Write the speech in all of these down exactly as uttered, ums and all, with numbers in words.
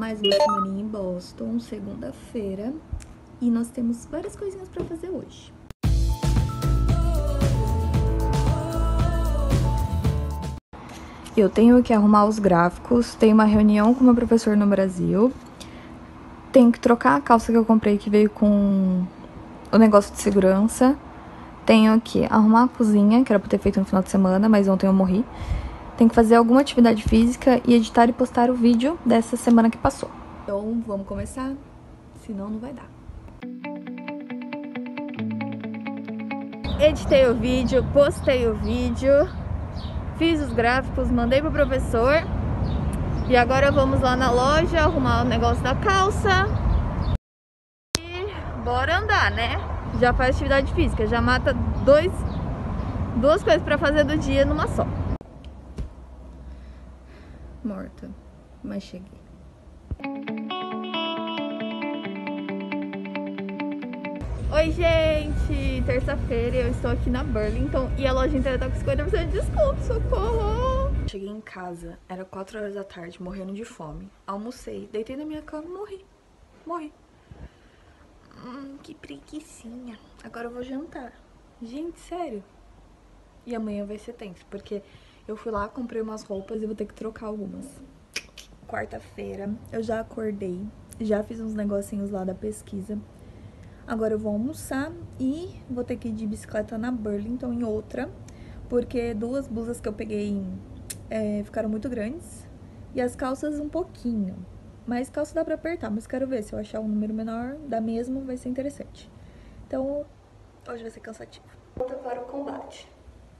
mais uma semaninha em Boston, segunda-feira, e nós temos várias coisinhas pra fazer hoje. Eu tenho que arrumar os gráficos, tenho uma reunião com meu professor no Brasil, tenho que trocar a calça que eu comprei que veio com o negócio de segurança, tenho que arrumar a cozinha, que era pra ter feito no final de semana, mas ontem eu morri, tenho que fazer alguma atividade física e editar e postar o vídeo dessa semana que passou. Então vamos começar, senão não vai dar. Editei o vídeo, postei o vídeo, fiz os gráficos, mandei pro professor e agora vamos lá na loja arrumar o negócio da calça e bora andar, né? Já faz atividade física, já mata dois, duas coisas pra fazer do dia numa só. Morta, mas cheguei. Oi, gente! Terça-feira eu estou aqui na Burlington e a loja inteira tá com cinquenta por cento de desconto, socorro! Cheguei em casa, era quatro horas da tarde, morrendo de fome. Almocei, deitei na minha cama e morri. Morri. Hum, que preguiçinha. Agora eu vou jantar. Gente, sério. E amanhã vai ser tenso, porque eu fui lá, comprei umas roupas e vou ter que trocar algumas. Quarta-feira, eu já acordei, já fiz uns negocinhos lá da pesquisa. Agora eu vou almoçar e vou ter que ir de bicicleta na Burlington em outra, porque duas blusas que eu peguei é, ficaram muito grandes e as calças um pouquinho, mas calça dá pra apertar, mas quero ver se eu achar um número menor, dá mesmo, vai ser interessante. Então hoje vai ser cansativo. Volta para o combate.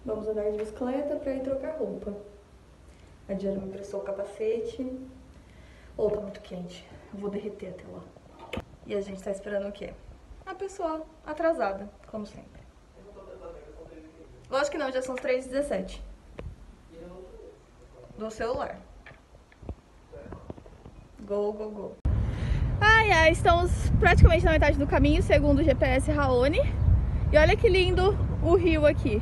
Vamos andar de bicicleta pra ir trocar roupa. A Diana me emprestou o capacete. Oh, tá muito quente, eu vou derreter até lá. E a gente tá esperando o quê? A pessoa atrasada, como sempre. Eu não tô atrasada, eu sou três e quinze. Lógico que não, já são três e dezessete. Do celular. Go, go, go. Ai, ai, estamos praticamente na metade do caminho, segundo o G P S Raoni. E olha que lindo o rio aqui.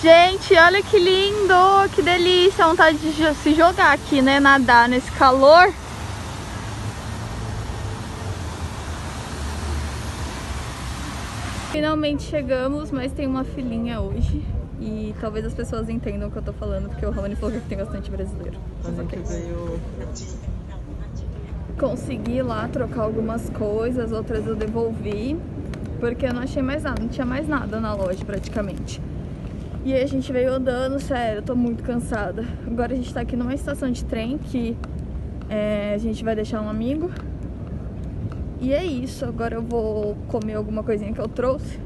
Gente, olha que lindo, que delícia, vontade de se jogar aqui, né, nadar nesse calor. Finalmente chegamos, mas tem uma filinha hoje e talvez as pessoas entendam o que eu tô falando, porque o Ramon falou que tem bastante brasileiro. Mas okay. veio... Consegui lá trocar algumas coisas, outras eu devolvi, porque eu não achei mais nada, não tinha mais nada na loja praticamente. E aí a gente veio andando, sério, eu tô muito cansada. Agora a gente tá aqui numa estação de trem que é, a gente vai deixar um amigo. E é isso, agora eu vou comer alguma coisinha que eu trouxe,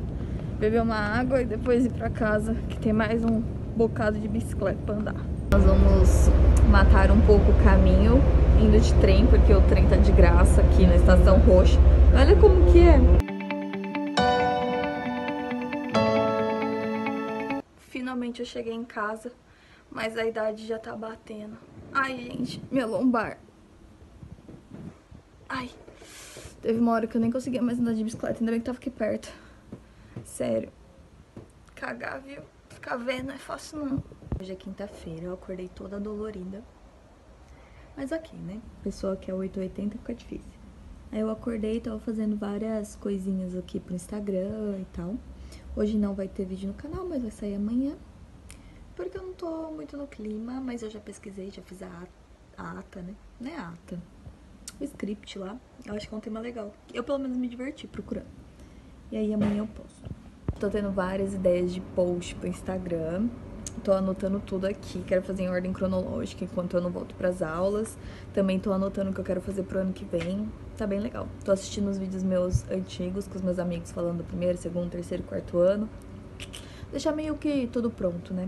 beber uma água e depois ir pra casa, que tem mais um bocado de bicicleta pra andar. Nós vamos matar um pouco o caminho indo de trem, porque o trem tá de graça aqui na estação roxa. Olha como que é! Finalmente eu cheguei em casa, mas a idade já tá batendo. Ai, gente, minha lombar. Ai, teve uma hora que eu nem conseguia mais andar de bicicleta, ainda bem que tava aqui perto. Sério. Cagar, viu? Ficar vendo não é fácil, não. Hoje é quinta-feira, eu acordei toda dolorida. Mas ok, né? Pessoa que é oito e oitenta fica difícil. Aí eu acordei e tava fazendo várias coisinhas aqui pro Instagram e tal. Hoje não vai ter vídeo no canal, mas vai sair amanhã, porque eu não tô muito no clima, mas eu já pesquisei, já fiz a ata, né? Não é a ata, o script lá, eu acho que é um tema legal. Eu pelo menos me diverti procurando. E aí amanhã eu posto. Tô tendo várias ideias de post pro Instagram, tô anotando tudo aqui, quero fazer em ordem cronológica enquanto eu não volto pras aulas. Também tô anotando o que eu quero fazer pro ano que vem. Tá bem legal. Tô assistindo os vídeos meus antigos, com os meus amigos falando do primeiro, segundo, terceiro, quarto ano. Deixar meio que tudo pronto, né?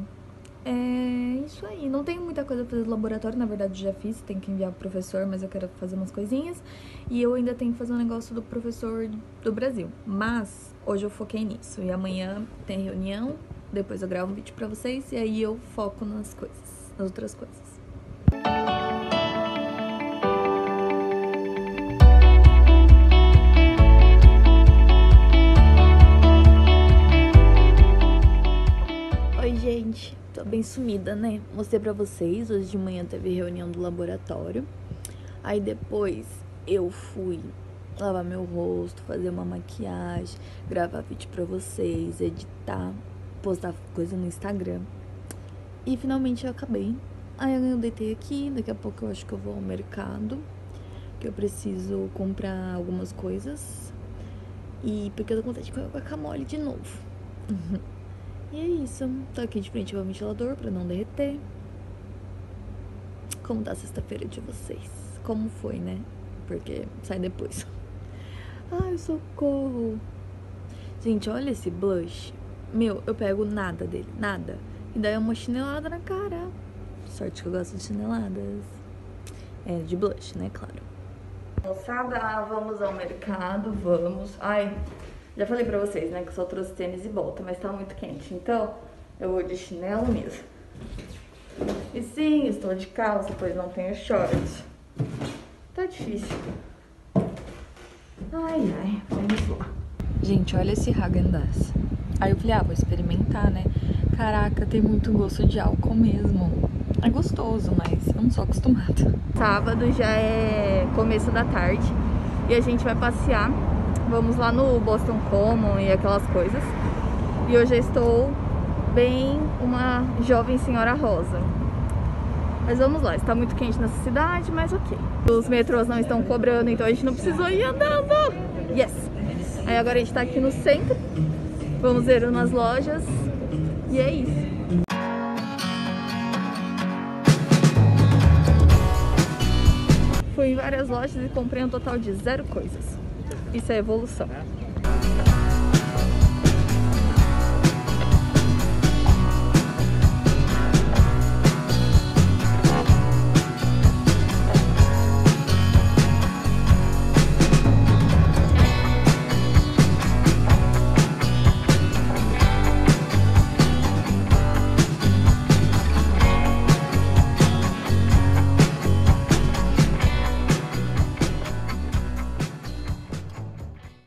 É isso aí. Não tenho muita coisa pra fazer do laboratório, na verdade já fiz, tem que enviar pro professor, mas eu quero fazer umas coisinhas. E eu ainda tenho que fazer um negócio do professor do Brasil. Mas hoje eu foquei nisso. E amanhã tem reunião, depois eu gravo um vídeo pra vocês e aí eu foco nas coisas, nas outras coisas. gente, tô bem sumida, né? Mostrei pra vocês, hoje de manhã teve reunião do laboratório. Aí depois eu fui lavar meu rosto, fazer uma maquiagem, gravar vídeo pra vocês, editar, postar coisa no Instagram. E finalmente eu acabei. Aí eu deitei aqui, daqui a pouco eu acho que eu vou ao mercado, que eu preciso comprar algumas coisas. E porque eu tô com vontade de comer guacamole de novo. E é isso, tô aqui de frente ao ventilador pra não derreter. Como tá a sexta-feira de vocês? Como foi, né? Porque sai depois. Ai, socorro. Gente, olha esse blush. Meu, eu pego nada dele, nada. E daí é uma chinelada na cara. Sorte que eu gosto de chineladas. É, de blush, né? Claro. Moçada, vamos ao mercado, vamos. Ai... Já falei pra vocês, né, que eu só trouxe tênis e bota, mas tá muito quente, então eu vou de chinelo mesmo. E sim, estou de calça, pois não tenho shorts. Tá difícil. Ai, ai, vamos lá. Gente, olha esse Häagen-Dazs. Aí eu falei, ah, vou experimentar, né? Caraca, tem muito gosto de álcool mesmo. É gostoso, mas eu não sou acostumada. Sábado já é começo da tarde e a gente vai passear. Vamos lá no Boston Common e aquelas coisas. E hoje eu estou bem uma jovem senhora rosa. Mas vamos lá, está muito quente nessa cidade, mas ok. Os metrôs não estão cobrando, então a gente não precisou ir andando. Yes! Aí agora a gente está aqui no centro. Vamos ver umas lojas. E é isso. Fui em várias lojas e comprei um total de zero coisas. Isso é evolução.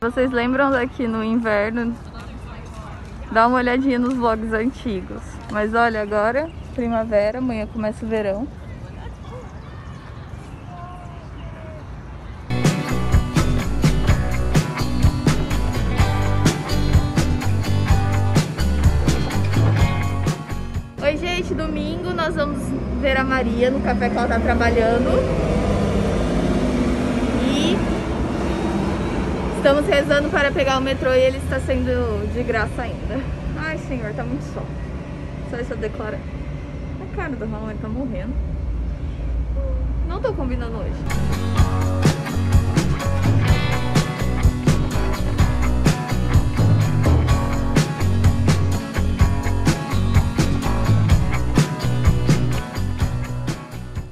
Vocês lembram daqui no inverno? Dá uma olhadinha nos vlogs antigos. Mas olha agora, primavera, amanhã começa o verão. Oi gente, domingo nós vamos ver a Maria no café que ela tá trabalhando. Estamos rezando para pegar o metrô e ele está sendo de graça ainda. Ai, senhor, tá muito sol. Só isso eu declaro. A cara do Ramon tá morrendo. Não tô combinando hoje.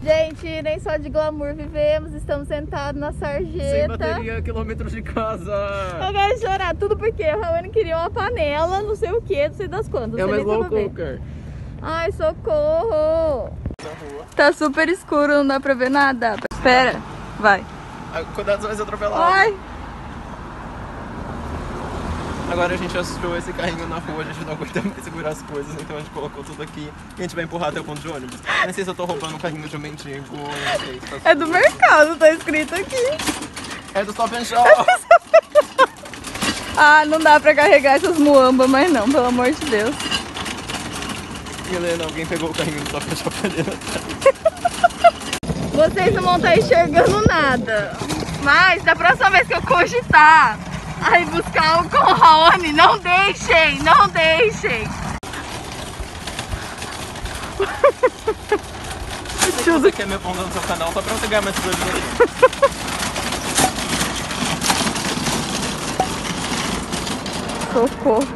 Gente, nem só de glamour vivemos, estamos sentados na sarjeta. Sem bateria, quilômetros de casa. Eu quero chorar, tudo porque o Raoni queria uma panela, não sei o que, não sei das quantas. É uma slow cooker. Ai, socorro! Tá super escuro, não dá pra ver nada. Espera, vai. Cuidado, vai se atropelar. Ai! Agora a gente assistiu esse carrinho na rua, a gente não aguenta mais segurar as coisas, então a gente colocou tudo aqui e a gente vai empurrar até o ponto de ônibus. Não sei se eu tô roubando um carrinho de um mendigo, não sei se tá... É do mercado, tá escrito aqui. É do Stop and Shop. Ah, não dá pra carregar essas muambas, mas não, pelo amor de Deus. Helena, alguém pegou o carrinho do Stop and Shop ali na... Vocês não vão estar enxergando nada, mas da próxima vez que eu cogitar... Ai, buscar o com o Raoni, não deixem, não deixem. Se você quer me apontar no seu canal, só pra você ganhar mais coisa. Socorro.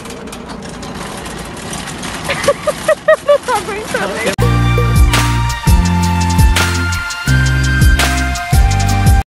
Não tô aguentando.